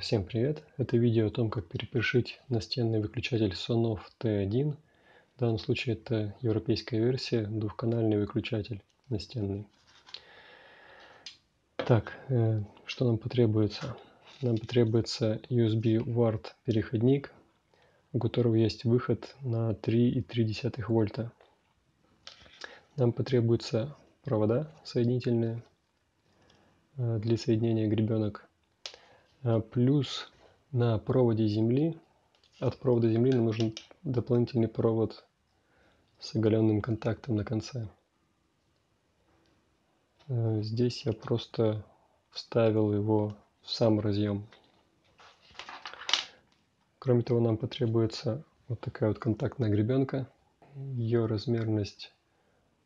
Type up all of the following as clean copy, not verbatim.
Всем привет! Это видео о том, как перепрошить настенный выключатель Sonoff T1. В данном случае это европейская версия, двухканальный выключатель настенный. Так, что нам потребуется? Нам потребуется USB-UART переходник, у которого есть выход на 3,3 вольта. Нам потребуются провода соединительные для соединения гребенок. Плюс на проводе земли, от провода земли нам нужен дополнительный провод с оголенным контактом на конце. Здесь я просто вставил его в сам разъем. Кроме того, нам потребуется вот такая вот контактная гребенка. Ее размерность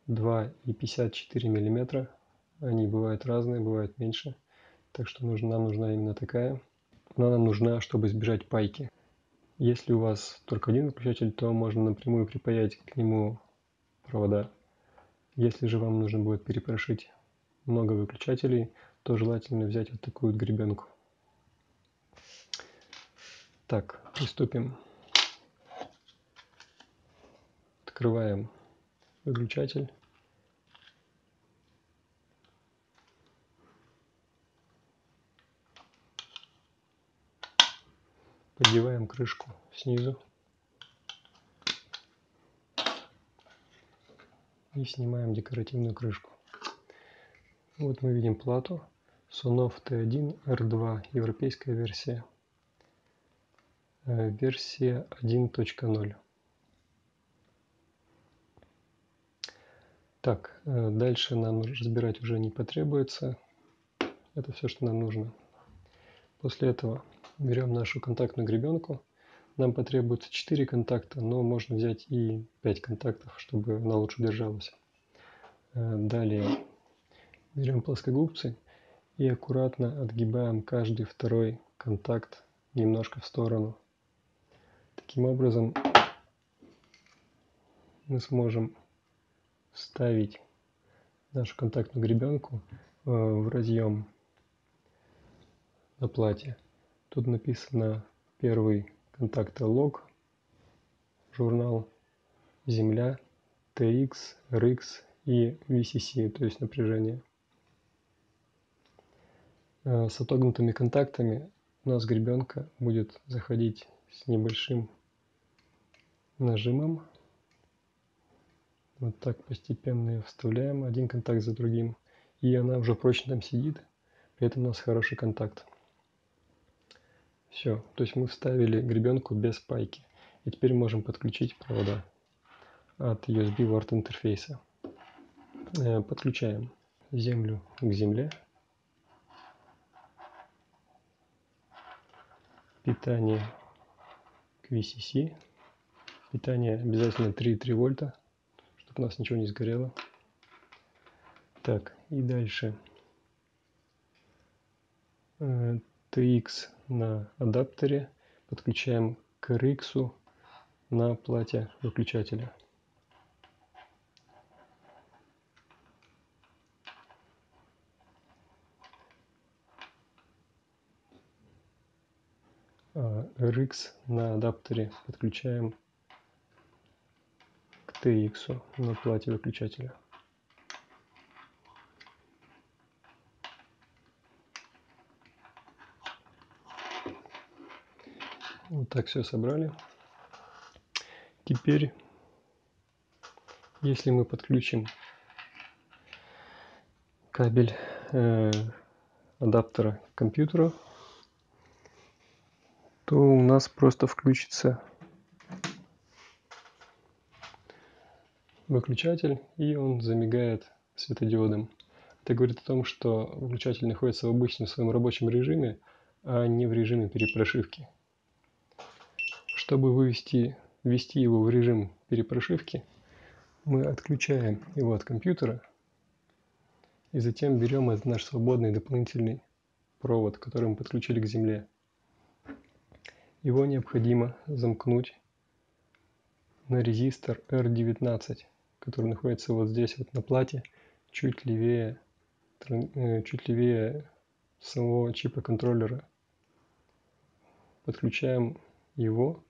2,54 мм. Они бывают разные, бывают меньше. Так что нам нужна именно такая. Она нам нужна, чтобы избежать пайки. Если у вас только один выключатель, то можно напрямую припаять к нему провода. Если же вам нужно будет перепрошить много выключателей, то желательно взять вот такую вот гребенку. Так, приступим. Открываем выключатель. Поддеваем крышку снизу и снимаем декоративную крышку. Вот мы видим плату Sonoff T1 R2, европейская версия, версия 1.0. Так, дальше нам разбирать уже не потребуется. Это все, что нам нужно. После этого берем нашу контактную гребенку. Нам потребуется 4 контакта, но можно взять и 5 контактов, чтобы она лучше держалась. Далее берем плоскогубцы и аккуратно отгибаем каждый второй контакт немножко в сторону. Таким образом мы сможем вставить нашу контактную гребенку в разъем на плате. Тут написано первый контакт лог, журнал, земля, TX, RX и VCC, то есть напряжение. С отогнутыми контактами у нас гребенка будет заходить с небольшим нажимом. Вот так постепенно ее вставляем, один контакт за другим. И она уже прочно там сидит, при этом у нас хороший контакт. Все, то есть мы вставили гребенку без пайки. И теперь можем подключить провода от USB-UART интерфейса. Подключаем землю к земле. Питание к VCC. Питание обязательно 3,3 вольта, чтобы у нас ничего не сгорело. Так, и дальше. TX на адаптере подключаем к RX на плате выключателя. RX на адаптере подключаем к TX на плате выключателя. Вот так все собрали. Теперь, если мы подключим кабель адаптера к компьютеру, то у нас просто включится выключатель, и он замигает светодиодом. Это говорит о том, что выключатель находится в обычном своем рабочем режиме, а не в режиме перепрошивки. Чтобы ввести его в режим перепрошивки, мы отключаем его от компьютера и затем берем этот наш свободный дополнительный провод, который мы подключили к земле. Его необходимо замкнуть на резистор R19, который находится вот здесь вот на плате, чуть левее самого чипа контроллера. подключаем его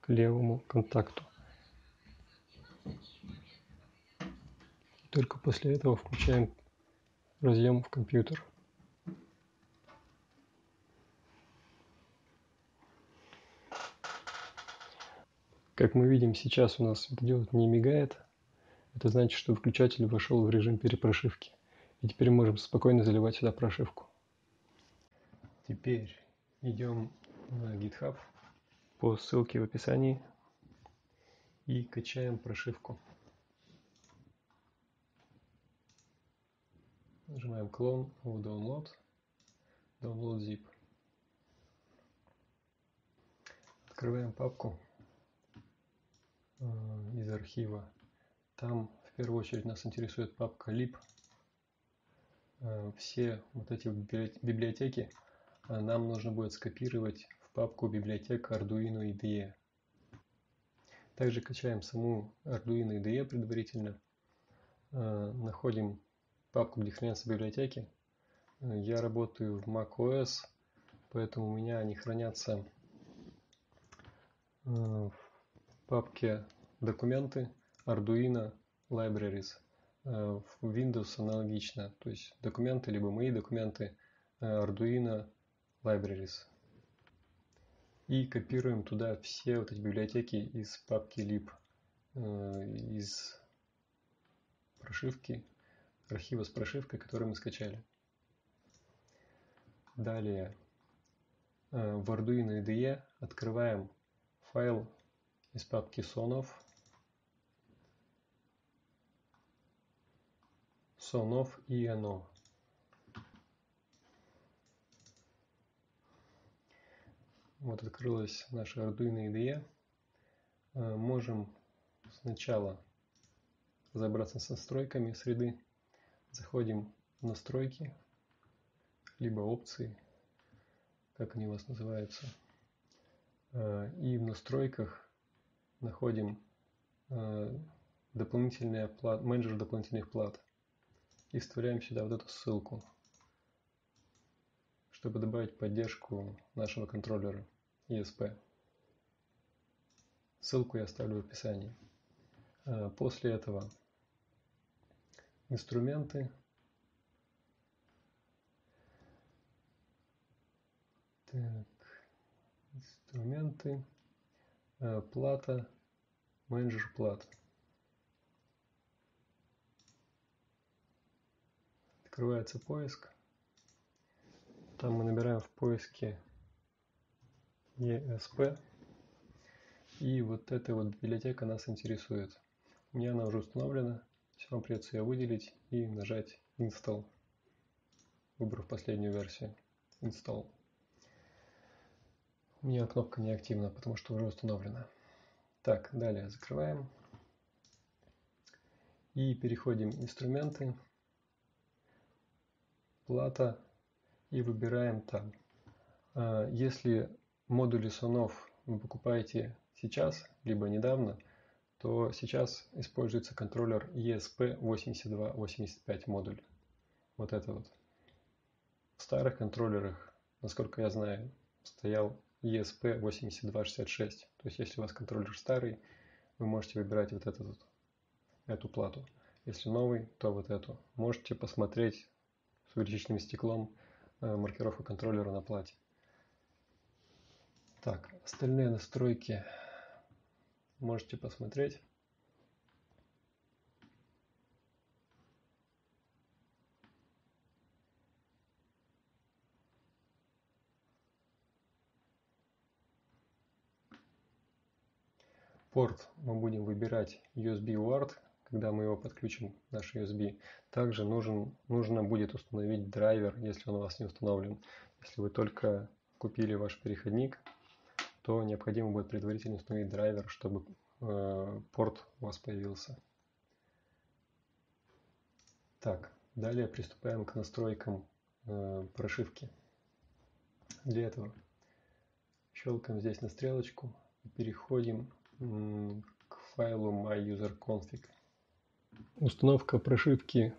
к левому контакту. Только после этого включаем разъем в компьютер. Как мы видим, сейчас у нас это дело не мигает. Это значит, что выключатель вошел в режим перепрошивки. И теперь мы можем спокойно заливать сюда прошивку. Теперь идем на GitHub по ссылке в описании и качаем прошивку. Нажимаем clone, download, download zip. Открываем папку из архива. Там в первую очередь нас интересует папка lib. Все вот эти библиотеки нам нужно будет скопировать в папку библиотека Arduino IDE. Также качаем саму Arduino IDE предварительно. Находим папку, где хранятся библиотеки. Я работаю в macOS, поэтому у меня они хранятся в папке «Документы», Arduino Libraries. В Windows аналогично, то есть документы, либо мои документы, Arduino Libraries. И копируем туда все вот эти библиотеки из папки lib, из прошивки, архива с прошивкой, который мы скачали. Далее в Arduino IDE открываем файл из папки Sonoff. Sonoff T1. Вот открылась наша Arduino IDE. Можем сначала разобраться с настройками среды. Заходим в настройки, либо опции, как они у вас называются. И в настройках находим менеджер дополнительных плат. И вставляем сюда вот эту ссылку, чтобы добавить поддержку нашего контроллера ESP. Ссылку я оставлю в описании. После этого инструменты. Так, инструменты, плата, менеджер плат. Открывается поиск. Там мы набираем в поиске ESP. И вот эта вот библиотека нас интересует. У меня она уже установлена. Все, вам придется ее выделить и нажать Install, выбрав последнюю версию. Install. У меня кнопка не активна, потому что уже установлена. Так, далее закрываем. И переходим в инструменты. Плата, и выбираем там. Если модули Sonoff вы покупаете сейчас, либо недавно, то сейчас используется контроллер ESP8285 модуль. Вот это вот. В старых контроллерах, насколько я знаю, стоял ESP8266. То есть, если у вас контроллер старый, вы можете выбирать вот эту плату. Если новый, то вот эту. Можете посмотреть с увеличительным стеклом маркировку контроллера на плате. Так, остальные настройки можете посмотреть. Порт мы будем выбирать USB-UART. Когда мы его подключим к нашей USB, также нужно будет установить драйвер, если он у вас не установлен. Если вы только купили ваш переходник, то необходимо будет предварительно установить драйвер, чтобы порт у вас появился. Так, далее приступаем к настройкам прошивки. Для этого щелкаем здесь на стрелочку и переходим к файлу myuserconfig. Установка прошивки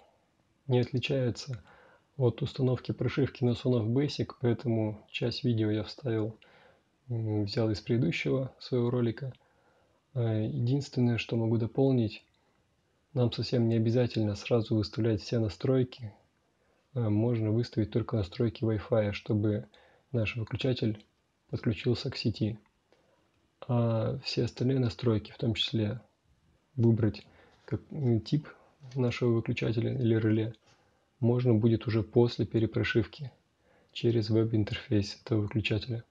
не отличается от установки прошивки на Sonoff Basic, поэтому часть видео я взял из предыдущего своего ролика. Единственное, что могу дополнить, нам совсем не обязательно сразу выставлять все настройки. Можно выставить только настройки Wi-Fi, чтобы наш выключатель подключился к сети. А все остальные настройки, в том числе выбрать тип нашего выключателя или реле, можно будет уже после перепрошивки через веб-интерфейс этого выключателя.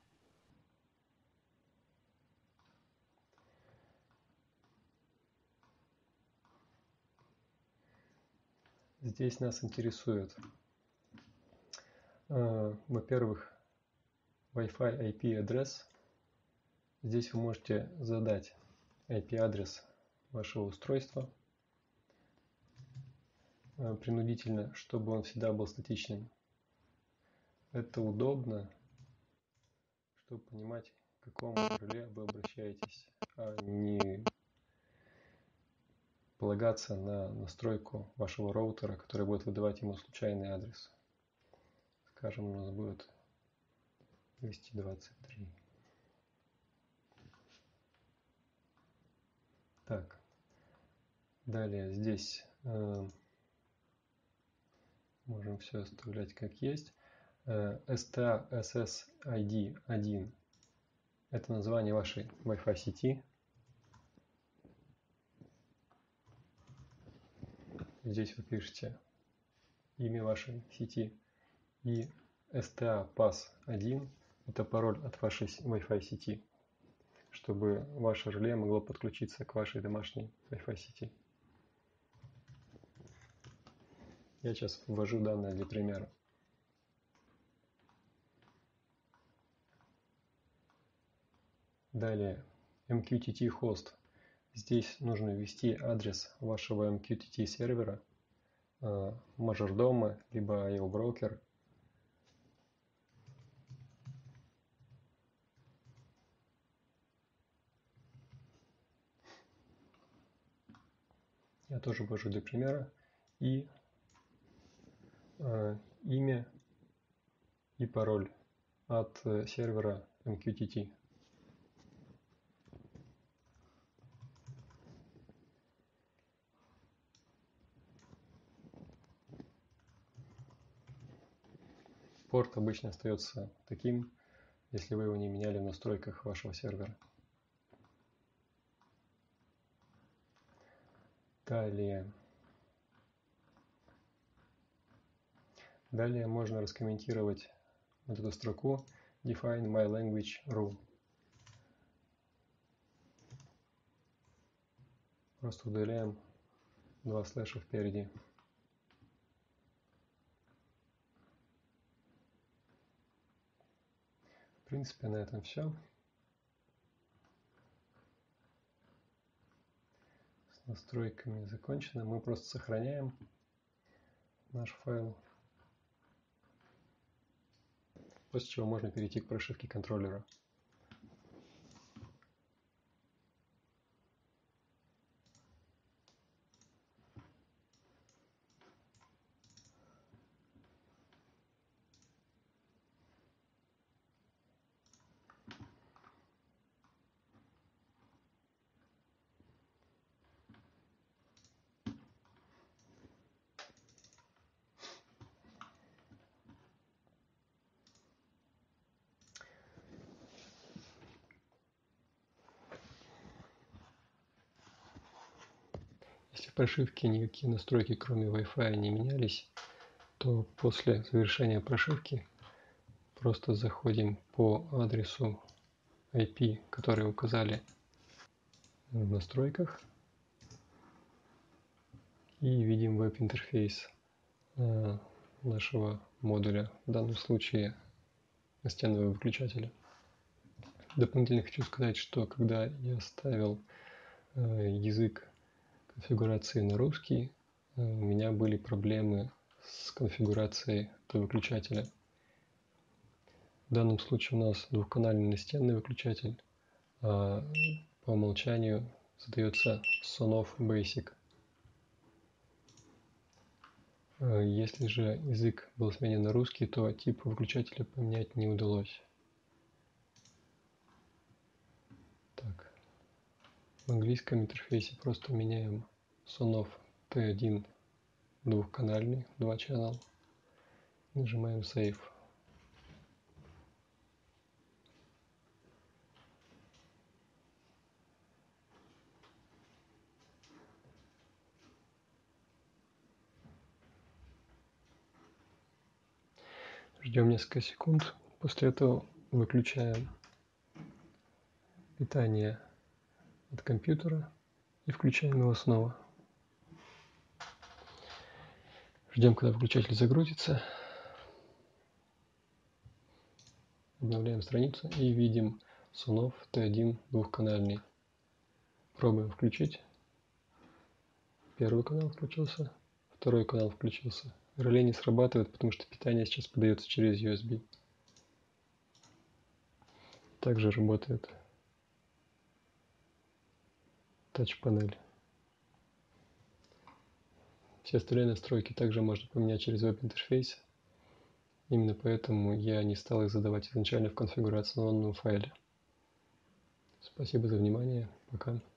Здесь нас интересует, во-первых, Wi-Fi IP-адрес. Здесь вы можете задать IP-адрес вашего устройства принудительно, чтобы он всегда был статичным. Это удобно, чтобы понимать, к какому реле вы обращаетесь, а не полагаться на настройку вашего роутера, который будет выдавать ему случайный адрес. Скажем, у нас будет 223. Так, далее здесь можем все оставлять как есть. STA SSID 1 – это название вашей Wi-Fi сети. Здесь вы пишете имя вашей сети. И STA Pass 1 – это пароль от вашей Wi-Fi сети, чтобы ваше реле могло подключиться к вашей домашней Wi-Fi сети. Я сейчас ввожу данные для примера. Далее, MQTT host. Здесь нужно ввести адрес вашего MQTT сервера, Majordomo, либо IOBroker. Я тоже ввожу для примера. И имя и пароль от сервера MQTT. Порт обычно остается таким, если вы его не меняли в настройках вашего сервера. Далее. Далее можно раскомментировать вот эту строку Define my language rule. Просто удаляем два слэша впереди. В принципе, на этом все. С настройками закончено. Мы просто сохраняем наш файл, после чего можно перейти к прошивке контроллера. Если в прошивке никакие настройки, кроме Wi-Fi, не менялись, то после завершения прошивки просто заходим по адресу IP, который указали в настройках, и видим веб-интерфейс нашего модуля, в данном случае настенного выключателя. Дополнительно хочу сказать, что когда я ставил язык конфигурации на русский, у меня были проблемы с конфигурацией этого выключателя. В данном случае у нас двухканальный настенный выключатель, а по умолчанию задается Sonoff Basic. Если же язык был сменен на русский, то тип выключателя поменять не удалось. Так. В английском интерфейсе просто меняем Sonoff T1 двухканальный, 2 канала. Нажимаем Save. Ждем несколько секунд, после этого выключаем питание от компьютера и включаем его снова. Ждем, когда выключатель загрузится. Обновляем страницу и видим Sonoff T1 двухканальный. Пробуем включить. Первый канал включился, второй канал включился. Реле не срабатывает, потому что питание сейчас подается через USB. Также работает тач-панель. Все остальные настройки также можно поменять через веб-интерфейс. Именно поэтому я не стал их задавать изначально в конфигурационном файле. Спасибо за внимание. Пока.